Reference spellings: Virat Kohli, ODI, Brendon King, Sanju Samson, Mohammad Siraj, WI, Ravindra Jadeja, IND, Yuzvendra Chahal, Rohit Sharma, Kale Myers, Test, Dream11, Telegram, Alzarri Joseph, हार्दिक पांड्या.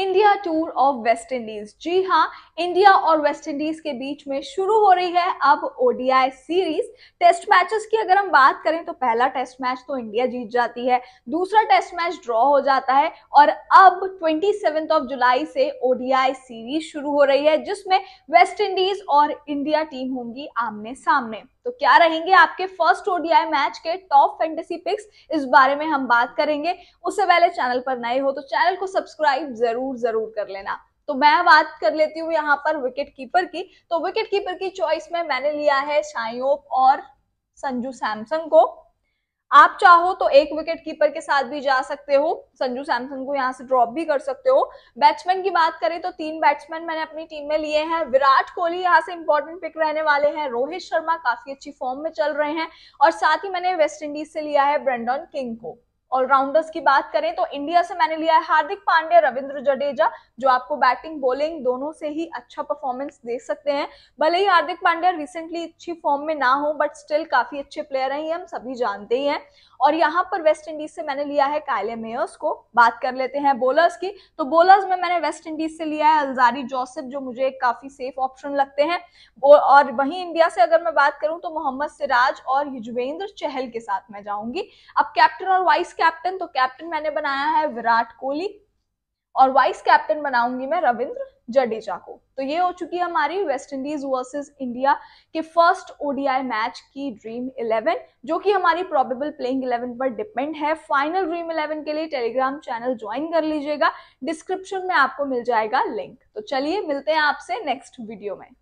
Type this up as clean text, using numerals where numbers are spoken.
India tour of West Indies. जी हाँ, India और वेस्ट इंडीज के बीच में शुरू हो रही है अब ओडीआई सीरीज। टेस्ट मैचेस की अगर हम बात करें तो पहला टेस्ट मैच तो इंडिया जीत जाती है, दूसरा टेस्ट मैच ड्रॉ हो जाता है और अब 27 जुलाई से ओडीआई सीरीज शुरू हो रही है जिसमें वेस्ट इंडीज और इंडिया टीम होंगी आमने सामने। तो क्या रहेंगे आपके फर्स्ट ओडीआई मैच के टॉप फैंटेसी पिक्स, इस बारे में हम बात करेंगे। उससे पहले चैनल पर नए हो तो चैनल को सब्सक्राइब जरूर कर लेना। तो मैं बात कर लेती हूँ यहाँ पर विकेटकीपर की। तो विकेटकीपर की चॉइस में मैंने लिया है शायल और संजू सैमसन को। आप चाहो तो एक विकेटकीपर के साथ भी जा सकते हो, संजू सैमसन को यहाँ से ड्रॉप भी कर सकते हो। बैट्समैन की बात करें तो 3 बैट्समैन मैंने अपनी टीम में लिए हैं। विराट कोहली यहाँ से इंपॉर्टेंट पिक रहने वाले हैं, रोहित शर्मा काफी अच्छी फॉर्म में चल रहे हैं और साथ ही मैंने वेस्ट इंडीज से लिया है ब्रेंडन किंग को। ऑलराउंडर्स की बात करें तो इंडिया से मैंने लिया है हार्दिक पांड्या, रविंद्र जडेजा, जो आपको बैटिंग बॉलिंग दोनों से ही अच्छा परफॉर्मेंस दे सकते हैं। भले ही हार्दिक पांड्या रिसेंटली अच्छी फॉर्म में ना हो बट स्टिल काफी अच्छे प्लेयर हैं, ये हम सभी जानते ही हैं। और यहाँ पर वेस्ट इंडीज से मैंने लिया है काले मेयर्स को। बात कर लेते हैं बॉलर्स की। तो बॉलर्स में मैंने वेस्ट इंडीज से लिया है अलजारी जोसेफ, जो मुझे काफी सेफ ऑप्शन लगते हैं। और वहीं इंडिया से अगर मैं बात करूं तो मोहम्मद सिराज और युजवेंद्र चहल के साथ मैं जाऊंगी। अब कैप्टन और वाइस कैप्टन, तो कैप्टन मैंने बनाया है विराट कोहली और वाइस कैप्टन बनाऊंगी मैं रविंद्र जडेजा को। तो ये हो चुकी है हमारी वेस्ट इंडीज वर्सेस इंडिया के फर्स्ट ओडीआई मैच की ड्रीम 11, जो कि हमारी प्रोबेबल प्लेइंग 11 पर डिपेंड है। फाइनल ड्रीम 11 के लिए टेलीग्राम चैनल ज्वाइन कर लीजिएगा, डिस्क्रिप्शन में आपको मिल जाएगा लिंक। तो चलिए मिलते हैं आपसे नेक्स्ट वीडियो में।